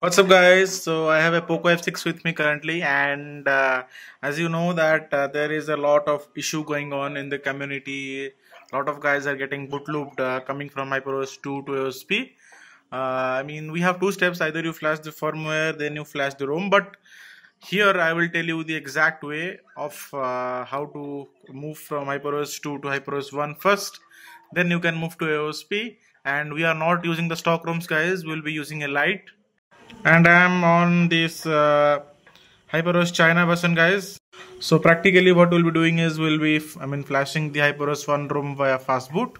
What's up guys, so I have a POCO F6 with me currently, and as you know that there is a lot of issue going on in the community. A lot of guys are getting bootlooped coming from HyperOS 2 to AOSP. I mean, we have two steps: either you flash the firmware, then you flash the ROM, but here I will tell you the exact way of how to move from HyperOS 2 to HyperOS 1 first, then you can move to AOSP. And we are not using the stock ROMs guys, we will be using a light. And I am on this HyperOS China version guys. So practically what we'll be doing is we'll be flashing the HyperOS 1 ROM via Fastboot.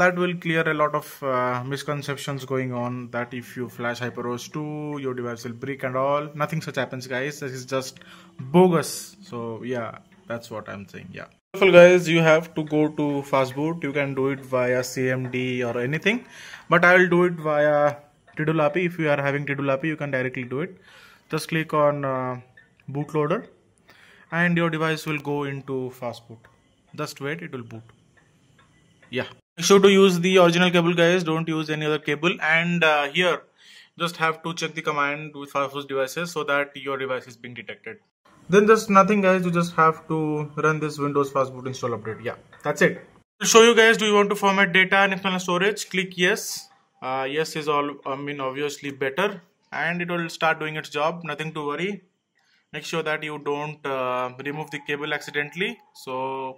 That will clear a lot of misconceptions going on that if you flash HyperOS 2 your device will brick and all. Nothing such happens guys, this is just bogus. So yeah, that's what I'm saying. Yeah, guys, you have to go to Fastboot. You can do it via CMD or anything, but I will do it via Tiddle API. If you are having Tiddle API, you can directly do it. Just click on bootloader and your device will go into Fastboot. Just wait, it will boot. Yeah, make sure to use the original cable guys, don't use any other cable. And here just have to check the command with Fastboot devices so that your device is being detected. Then just nothing guys, you just have to run this Windows Fastboot install update. Yeah, that's it. To show you guys, do you want to format data and external storage? Click yes. Yes is all, obviously better, and it will start doing its job. Nothing to worry. Make sure that you don't remove the cable accidentally. So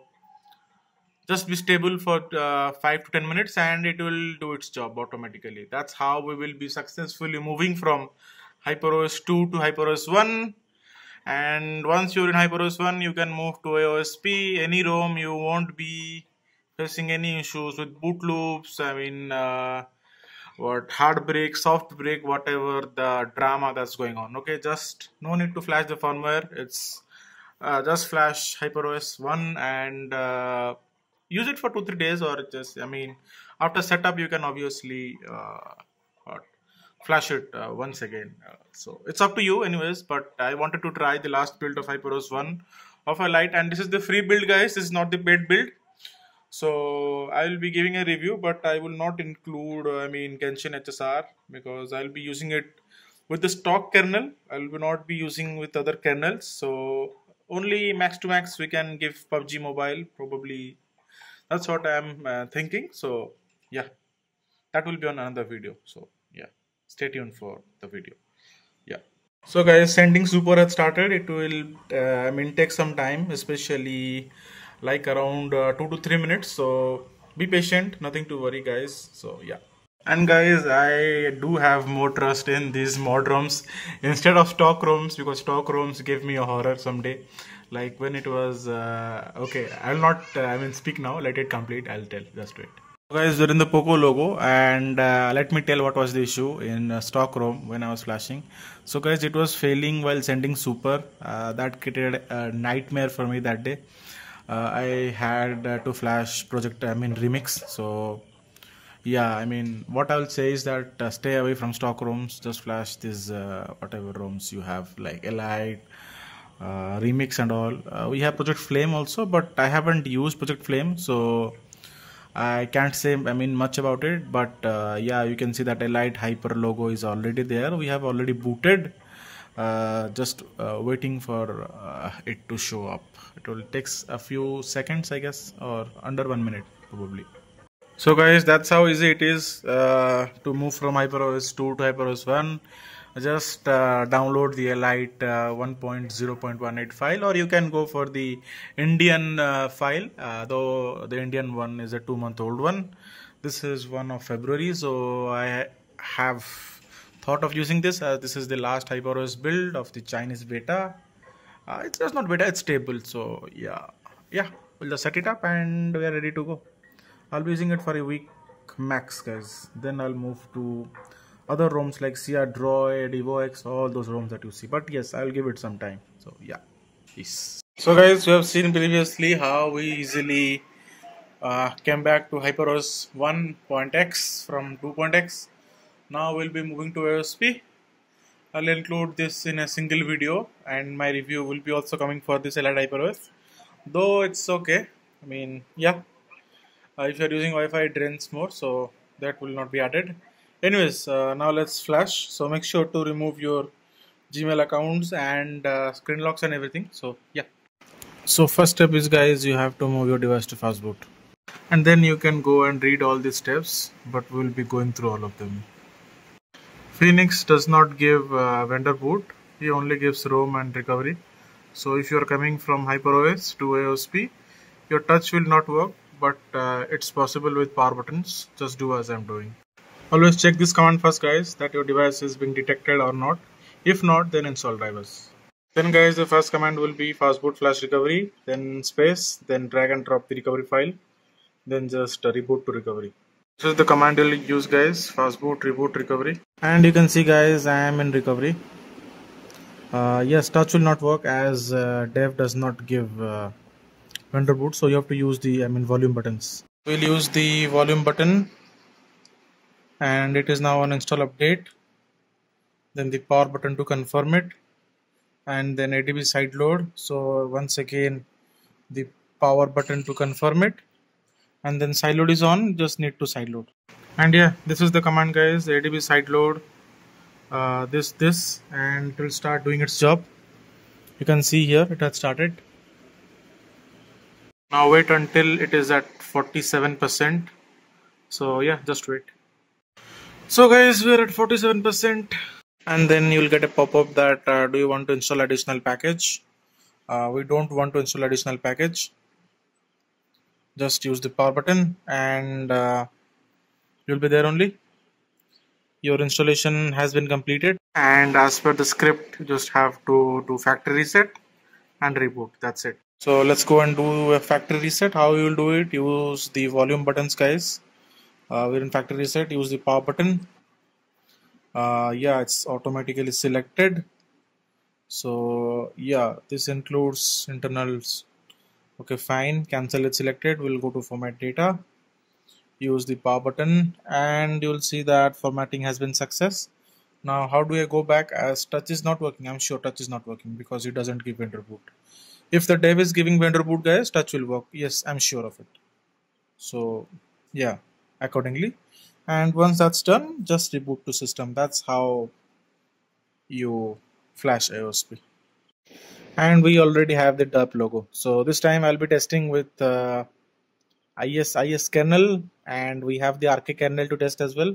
just be stable for 5 to 10 minutes and it will do its job automatically. That's how we will be successfully moving from HyperOS 2 to HyperOS 1. And once you're in HyperOS 1, you can move to AOSP, any ROM. You won't be facing any issues with boot loops, hard break, soft break, whatever the drama that's going on. Okay, just no need to flash the firmware. It's just flash HyperOS 1 and use it for 2-3 days, or just after setup you can obviously flash it once again. So it's up to you anyways, but I wanted to try the last build of HyperOS 1 of a light, and this is the free build guys, this is not the paid build. So I will be giving a review, but I will not include Genshin HSR, because I will be using it with the stock kernel. I will not be using with other kernels, so only max to max we can give PUBG mobile probably. That's what I am thinking. So yeah, that will be on another video, so yeah, stay tuned for the video. Yeah, so guys, sending super has started. It will take some time, especially like around 2 to 3 minutes, so be patient, nothing to worry guys. So yeah, and guys, I do have more trust in these mod ROMs instead of stock ROMs, because stock ROMs gave me a horror someday, like when it was okay, I'll not speak now, let it complete, I'll tell, just wait. So guys, we're in the POCO logo, and let me tell what was the issue in stock ROM when I was flashing. So guys, it was failing while sending super. That created a nightmare for me that day. I had to flash project, remix. So yeah, what I will say is that stay away from stock ROMs, just flash these whatever ROMs you have, like Elite, remix and all. We have Project Flame also, but I haven't used Project Flame, so I can't say much about it. But yeah, you can see that Elite Hyper logo is already there, we have already booted. Just waiting for it to show up. It will take a few seconds I guess, or under 1 minute probably. So guys, that's how easy it is to move from HyperOS 2 to HyperOS 1. Just download the Elite 1.0.18 file, or you can go for the Indian file, though the Indian one is a 2-month-old one. This is 1 of February, so I have thought of using this. This is the last HyperOS build of the Chinese beta. It's just not beta, it's stable. So yeah, we'll just set it up and we are ready to go. I'll be using it for a week max guys, then I'll move to other ROMs like CR Droid, EvoX, all those ROMs that you see, but yes, I'll give it some time. So yeah, peace. So guys, we have seen previously how we easily came back to HyperOS 1.x from 2.x. Now we'll be moving to AOSP. I'll include this in a single video, and my review will be also coming for this Elite HyperOS. Though it's okay, yeah, if you're using Wi-Fi it drains more, so that will not be added. Anyways, now let's flash. So make sure to remove your Gmail accounts and screen locks and everything. So yeah. So first step is, guys, you have to move your device to Fastboot. And then you can go and read all these steps, but we'll be going through all of them. Phoenix does not give vendor boot. He only gives ROM and recovery. So if you are coming from HyperOS 2 AOSP, your touch will not work, but it's possible with power buttons. Just do as I'm doing. Always check this command first, guys, that your device is being detected or not. If not, then install drivers. Then, guys, the first command will be fastboot flash recovery, then space, then drag and drop the recovery file, then just reboot to recovery. This is the command you'll use, guys, fastboot reboot recovery. And you can see, guys, I am in recovery. Yes, touch will not work as dev does not give vendor boot, so you have to use the volume buttons. We'll use the volume button, and it is now on install update, then the power button to confirm it, and then ADB side load. So once again the power button to confirm it, and then side load is on, just need to side load. And yeah, this is the command, guys, ADB side load. This and it will start doing its job. You can see here it has started. Now wait until it is at 47%. So yeah, just wait. So guys, we are at 47%, and then you will get a pop-up that do you want to install additional package. We don't want to install additional package. Just use the power button and you'll be there only. Your installation has been completed, and as per the script you just have to do factory reset and reboot. That's it. So let's go and do a factory reset. How you will do it? Use the volume buttons, guys. We're in factory reset. Use the power button. Yeah, it's automatically selected. So yeah, this includes internals. Okay, fine. Cancel it selected. We'll go to format data. Use the power button, and you'll see that formatting has been success. Now how do I go back, as touch is not working? I'm sure touch is not working because it doesn't give vendor boot. If the dev is giving vendor boot, guys, touch will work. Yes, I'm sure of it. So yeah, accordingly. And once that's done, just reboot to system. That's how you flash AOSP. And we already have the derp logo. So this time I'll be testing with ISIS kernel, and we have the RK kernel to test as well.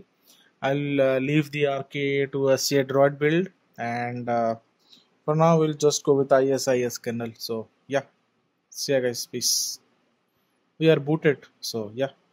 I'll leave the RK to a CR Droid build, and for now we'll just go with ISIS kernel. So yeah, see ya guys, peace. We are booted, so yeah.